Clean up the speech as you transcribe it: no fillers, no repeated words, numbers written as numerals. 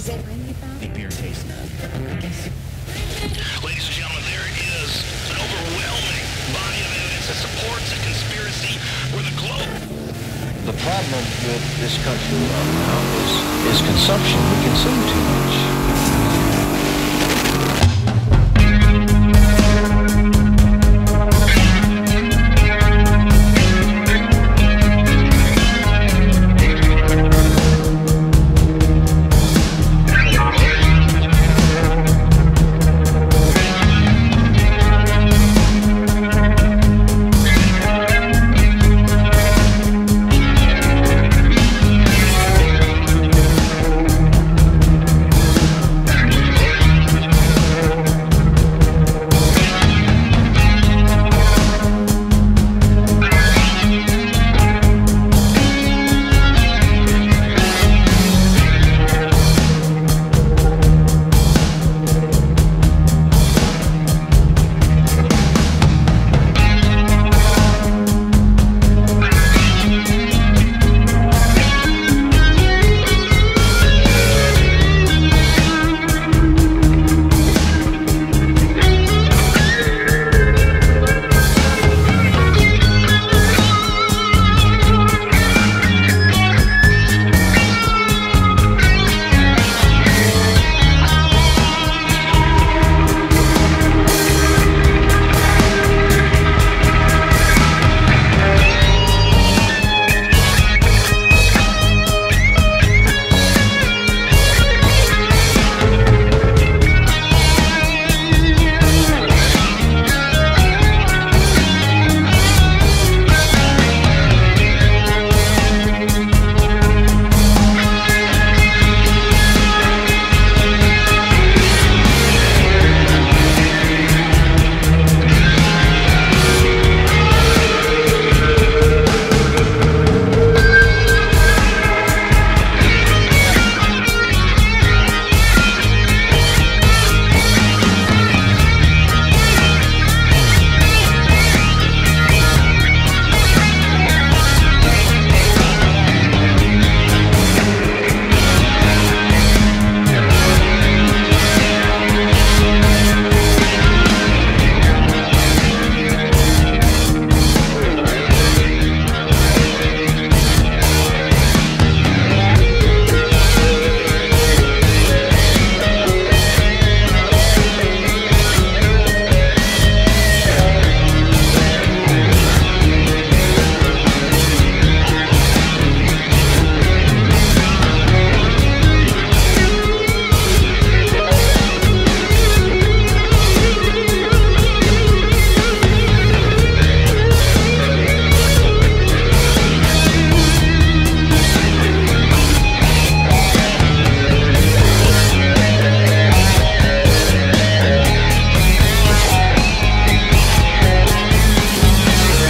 Deep beer taste. Ladies and gentlemen, there is an overwhelming body of evidence that supports a conspiracy where the globe... The problem with this country right now is consumption. We consume too much.